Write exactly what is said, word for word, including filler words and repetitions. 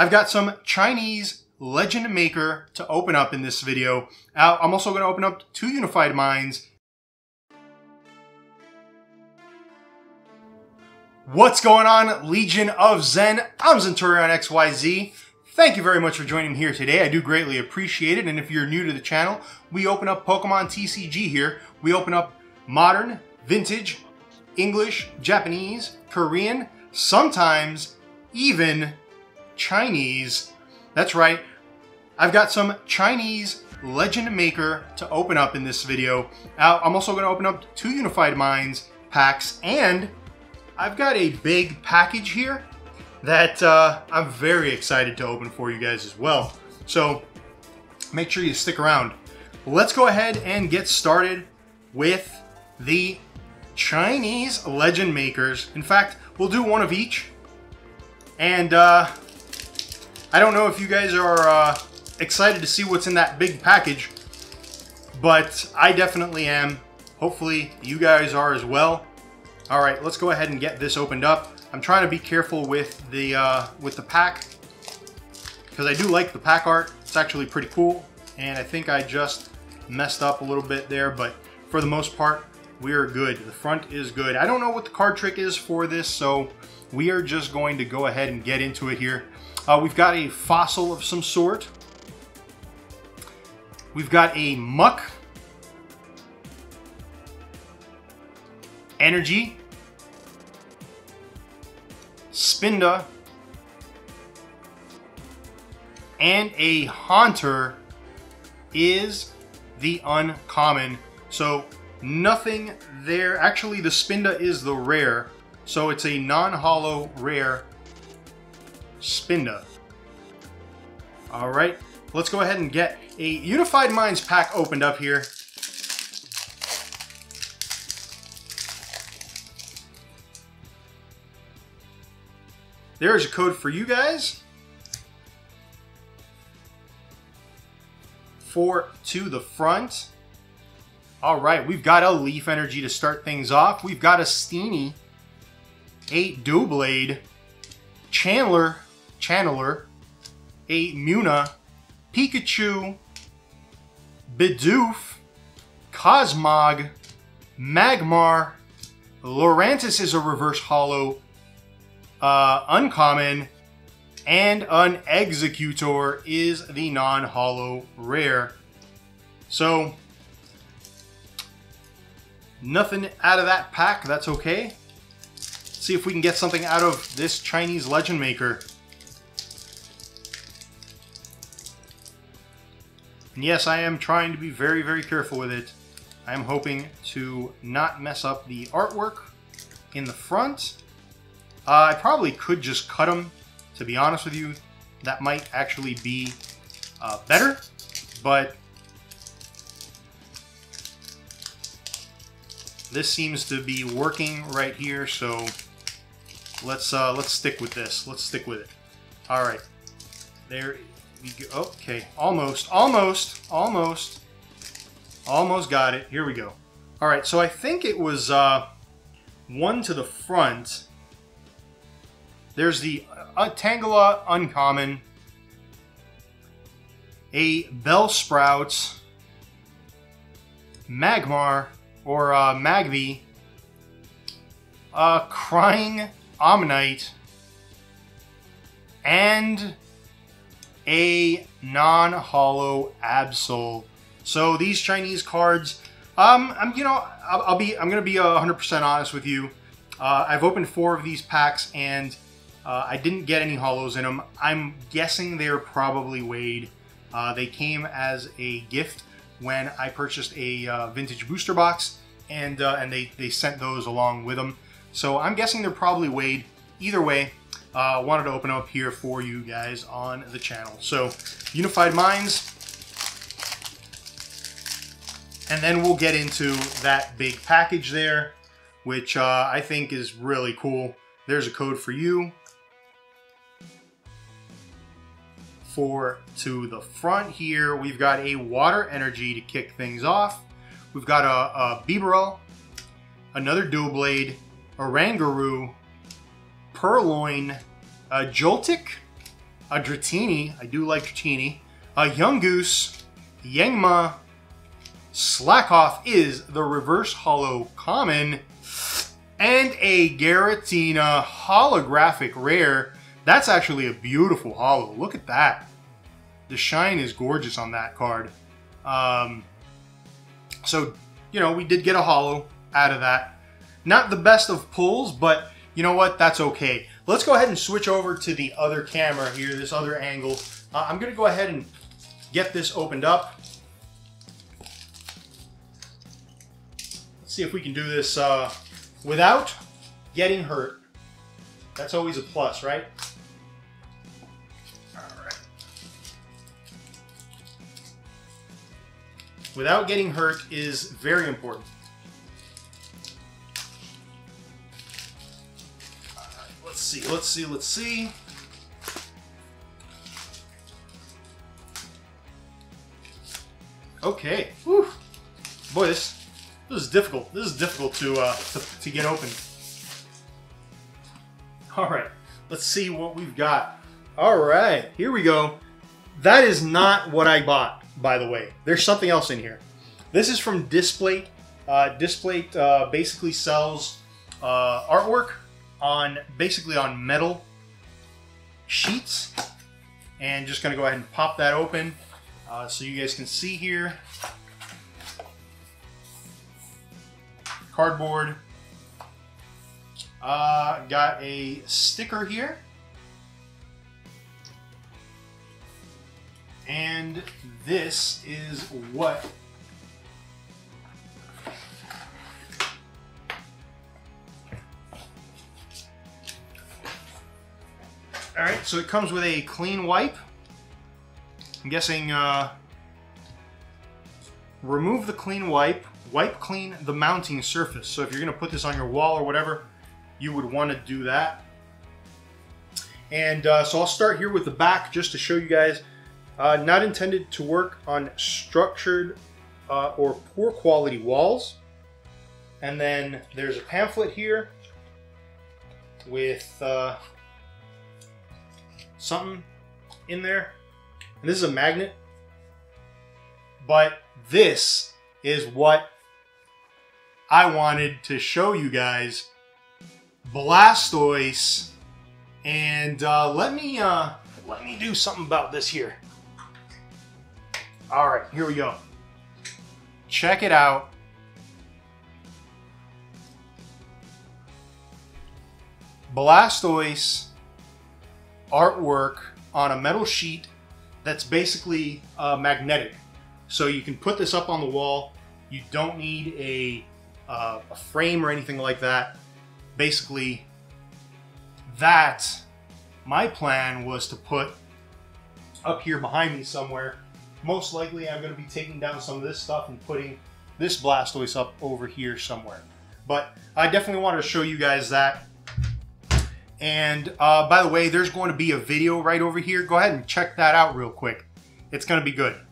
I've got some Chinese Legend Maker to open up in this video. I'm also going to open up two Unified Minds. What's going on, Legion of Zen? I'm Zenturion X Y Z. Thank you very much for joining me here today. I do greatly appreciate it. And if you're new to the channel, we open up Pokemon T C G here. We open up Modern, Vintage, English, Japanese, Korean, sometimes even Chinese. That's right. I've got some Chinese Legend Maker to open up in this video. I'm also going to open up two Unified Minds packs, and I've got a big package here that uh, I'm very excited to open for you guys as well. So make sure you stick around. Let's go ahead and get started with the Chinese Legend Makers. In fact, we'll do one of each. And uh, I don't know if you guys are uh, excited to see what's in that big package, but I definitely am. Hopefully you guys are as well. All right, let's go ahead and get this opened up. I'm trying to be careful with the uh, with the pack, because I do like the pack art. It's actually pretty cool, and I think I just messed up a little bit there, but for the most part, we are good. The front is good. I don't know what the card trick is for this, so we are just going to go ahead and get into it here. Uh, we've got a fossil of some sort. We've got a muck. Energy, Spinda, and a Haunter is the uncommon. So nothing there. Actually, the Spinda is the rare. So it's a non-holo rare Spinda. All right, let's go ahead and get a Unified Minds pack opened up here. There's a code for you guys for to the front. All right, we've got a Leaf Energy to start things off. We've got a Steenie, a Doublade, Chandler, Channeler, a Muna, Pikachu, Bidoof, Cosmog, Magmar, Lurantis is a reverse holo, Uh, uncommon, and an Executor is the non-holo rare. So nothing out of that pack. That's okay. Let's see if we can get something out of this Chinese Legend Maker. And yes, I am trying to be very, very careful with it. I am hoping to not mess up the artwork in the front. Uh, I probably could just cut them, to be honest with you. That might actually be uh, better, but this seems to be working right here, so let's uh, let's stick with this. Let's stick with it. All right, there we go. Okay, almost, almost, almost, almost got it. Here we go. All right, so I think it was uh, one to the front. There's the uh, Tangela uncommon, a Bellsprout, Magmar or uh, Magby, a Crying Omanyte, and a non-holo Absol. So these Chinese cards, um, I'm you know I'll, I'll be I'm gonna be one hundred percent honest with you. Uh, I've opened four of these packs and. Uh, I didn't get any holos in them. I'm guessing they're probably weighed. Uh, they came as a gift when I purchased a uh, vintage booster box, and uh, and they, they sent those along with them. So I'm guessing they're probably weighed. Either way, I uh, wanted to open up here for you guys on the channel. So Unified Minds, and then we'll get into that big package there, which uh, I think is really cool. There's a code for you. For to the front here, we've got a Water Energy to kick things off. We've got a, a Beaverel, another Doublade, a Rangaroo, Purloin, a Joltik, a Dratini. I do like Dratini. A Yungoos, Yangma, Slakoth is the reverse holo common, and a Giratina holographic rare. That's actually a beautiful holo. Look at that. The shine is gorgeous on that card. Um, so, you know, we did get a holo out of that. Not the best of pulls, but you know what? That's okay. Let's go ahead and switch over to the other camera here, this other angle. Uh, I'm going to go ahead and get this opened up. Let's see if we can do this uh, without getting hurt. That's always a plus, right? All right. Without getting hurt is very important. Let's see, let's see, let's see. Okay. Whew. Boy, this this is difficult. This is difficult to, uh, to to get open. All right, let's see what we've got. All right, here we go. That is not what I bought, by the way. There's something else in here. This is from Displate. Uh, Displate uh, basically sells uh, artwork on basically on metal sheets, and just gonna go ahead and pop that open uh, so you guys can see here. Cardboard. Uh, got a sticker here, and this is what All right, so it comes with a clean wipe. I'm guessing uh, remove the clean wipe, wipe clean the mounting surface. So if you're gonna put this on your wall or whatever, you would wanna do that. And uh, so I'll start here with the back just to show you guys. Uh, not intended to work on structured uh, or poor quality walls. And then there's a pamphlet here with uh, something in there, and this is a magnet, but this is what I wanted to show you guys. Blastoise. And uh, let me uh, let me do something about this here. All right, here we go. Check it out. Blastoise artwork on a metal sheet that's basically uh, magnetic, so you can put this up on the wall. You don't need a, uh, a frame or anything like that. Basically, that my plan was to put up here behind me somewhere. Most likely I'm going to be taking down some of this stuff and putting this Blastoise up over here somewhere, but I definitely wanted to show you guys that. And uh, by the way, there's going to be a video right over here. Go ahead and check that out real quick. It's going to be good.